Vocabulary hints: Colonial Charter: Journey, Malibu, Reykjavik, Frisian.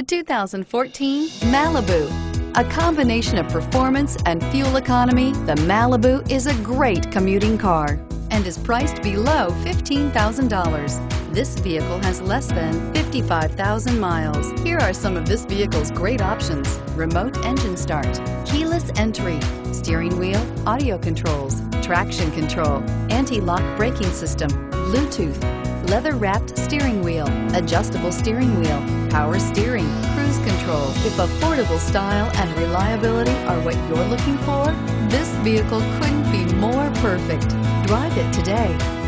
The 2014 Malibu. A combination of performance and fuel economy, the Malibu is a great commuting car and is priced below $15,000. This vehicle has less than 55,000 miles. Here are some of this vehicle's great options: remote engine start, keyless entry, steering wheel audio controls, traction control, anti-lock braking system, Bluetooth, leather-wrapped steering wheel, adjustable steering wheel, power steering, cruise control. If affordable style and reliability are what you're looking for, this vehicle couldn't be more perfect. Drive it today.